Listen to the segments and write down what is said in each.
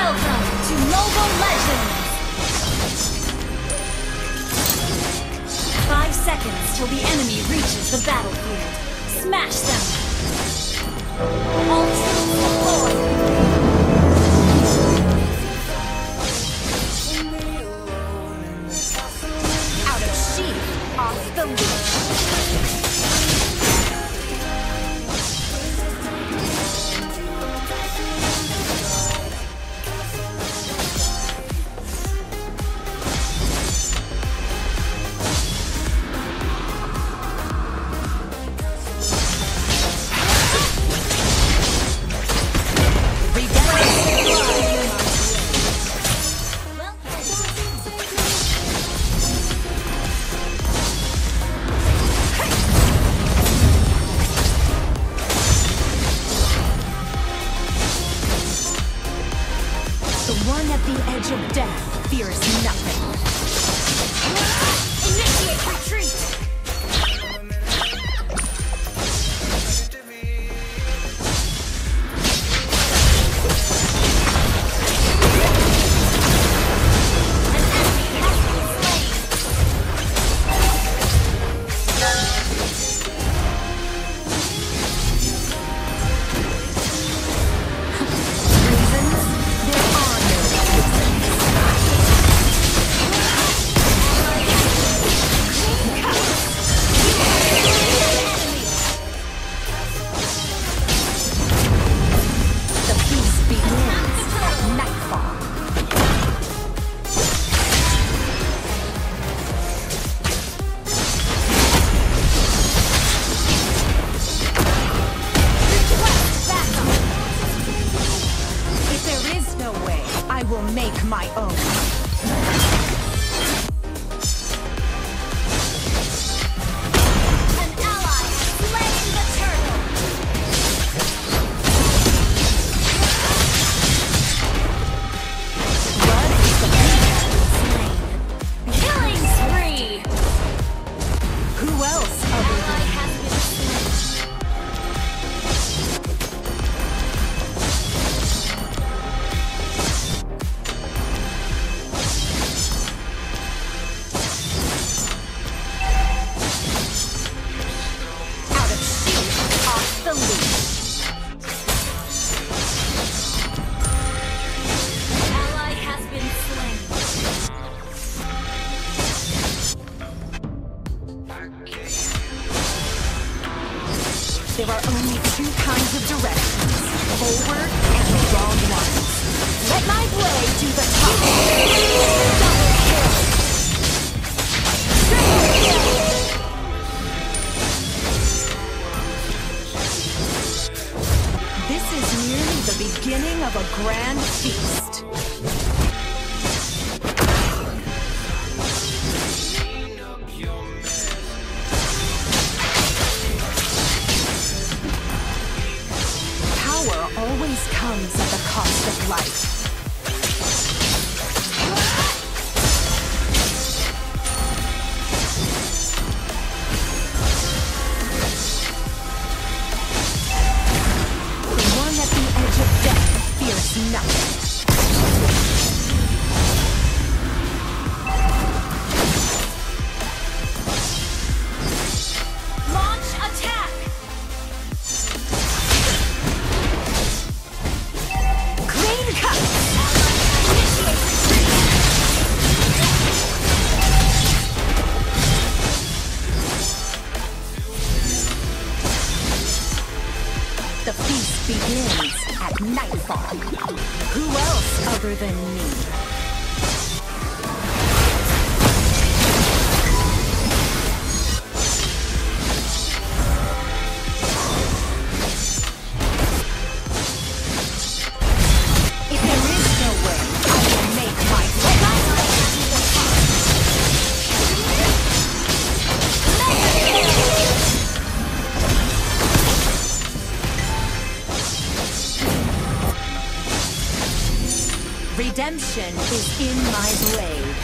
Welcome to Mobile Legends! 5 seconds till the enemy reaches the battlefield. Smash them! All troops deployed! There are only two kinds of directions, forward and the wrong ones. Let my way to the top. Double kill. Triple kill. This is merely the beginning of a grand feast. Comes at the cost of life. The one at the edge of death fears nothing. Redemption is in my blade.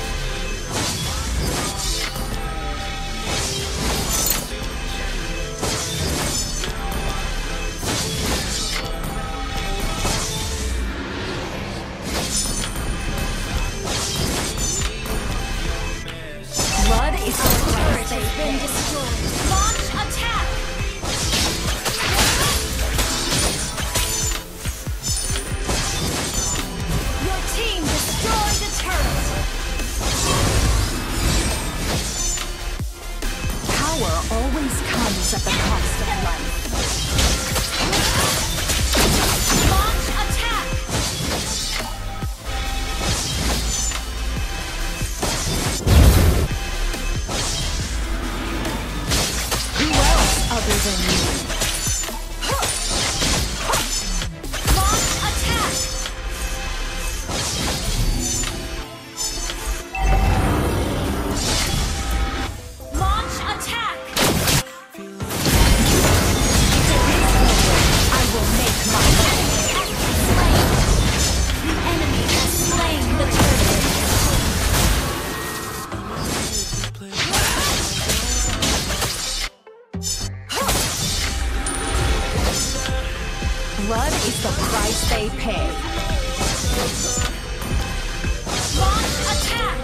blood is the price they pay. Launch attack!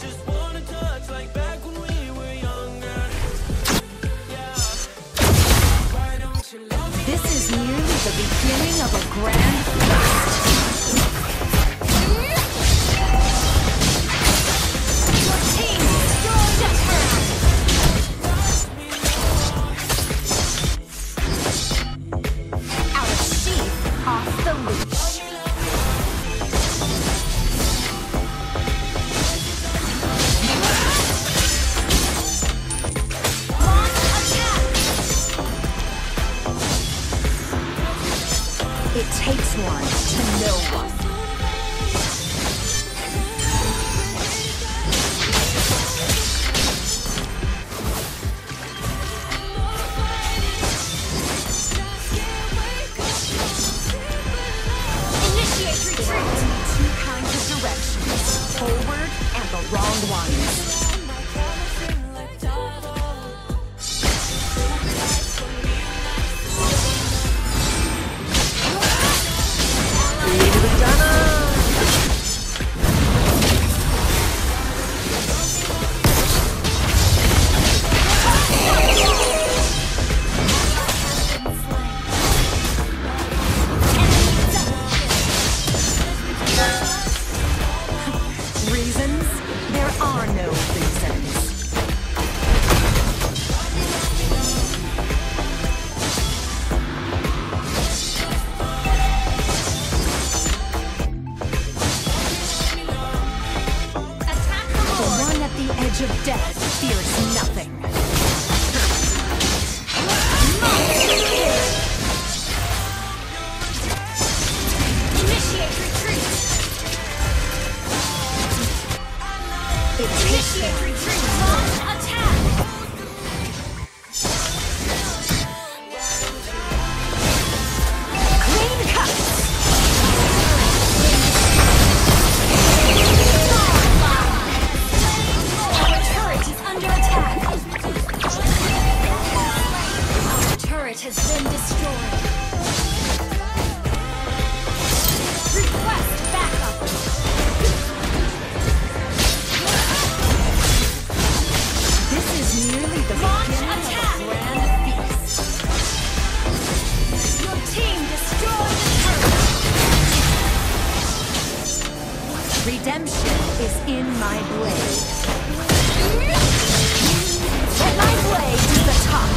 Just wanna touch like back when we were younger. Why don't you love me? This is merely the beginning of a grand fight. It takes one to know one. Initiate retreat! Two kinds of directions, forward and the wrong ones. Of death fears nothing. Initiate retreat. Initiate retreat. Launch attack. Clean cut. Has been destroyed. Request backup. This is merely the beginning of a grand feast. Your team destroyed the turret. Redemption is in my blade. And my blade is the top.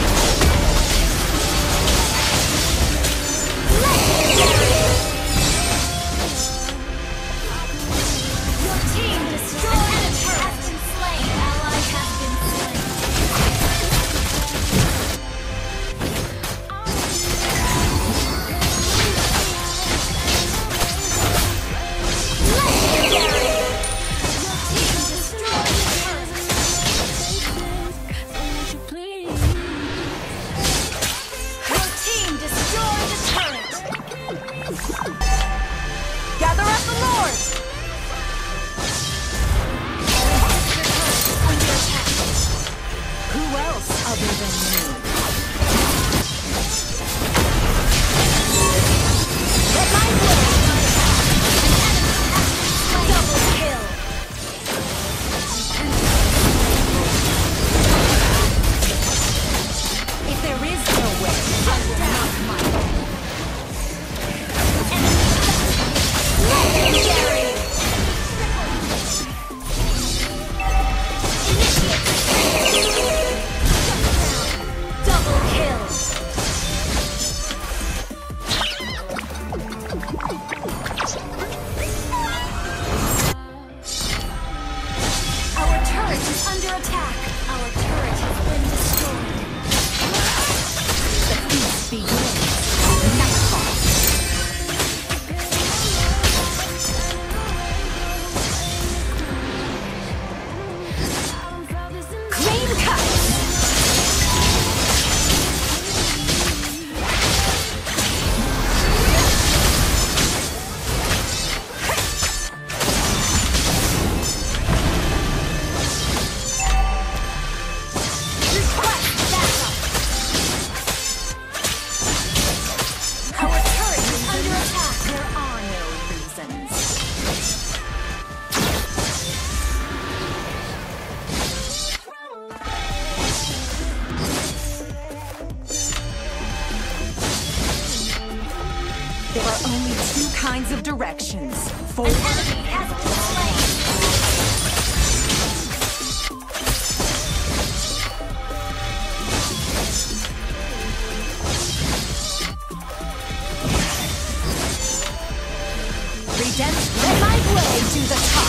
kinds of directions. Forward. An enemy has been slain. Redemption. Let my way to the top.